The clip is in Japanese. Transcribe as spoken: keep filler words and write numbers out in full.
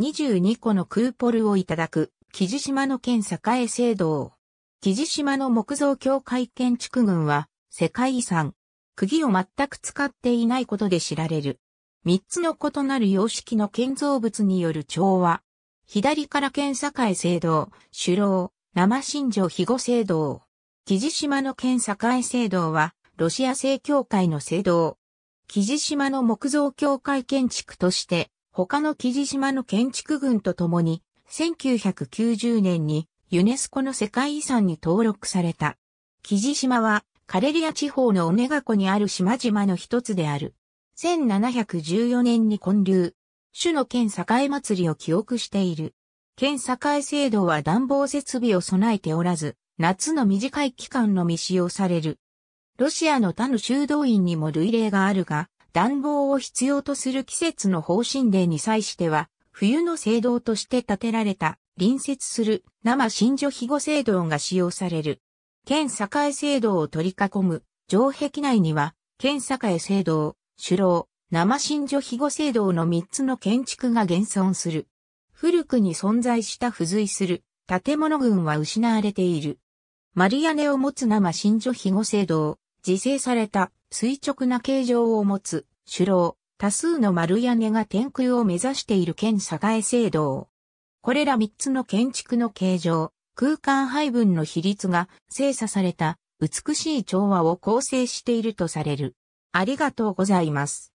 にじゅうにこのクーポルをいただく、木地島の県栄聖堂。木地島の木造教会建築群は、世界遺産。釘を全く使っていないことで知られる。三つの異なる様式の建造物による調和。左から県栄聖堂、主楼、生新城肥後聖堂。木地島の県栄聖堂は、ロシア正教会の聖堂。木地島の木造教会建築として、他の木地島の建築群とともに、せんきゅうひゃくきゅうじゅうねんにユネスコの世界遺産に登録された。木地島は、カレリア地方のオネガ湖にある島々の一つである。せんななひゃくじゅうよねんに建立。主の県栄祭りを記憶している。県栄聖堂は暖房設備を備えておらず、夏の短い期間のみ使用される。ロシアの他の修道院にも類例があるが、暖房を必要とする季節の方針令に際しては、冬の聖堂として建てられた、隣接する生新城肥後聖堂が使用される。県栄聖堂を取り囲む、城壁内には、県栄聖堂、主楼、生新城肥後聖堂のみっつの建築が現存する。古くに存在した付随する建物群は失われている。丸屋根を持つ生新城肥後聖堂。自生された垂直な形状を持つ主楼、多数の丸屋根が天空を目指している県栄聖堂。これら三つの建築の形状、空間配分の比率が精査された美しい調和を構成しているとされる。ありがとうございます。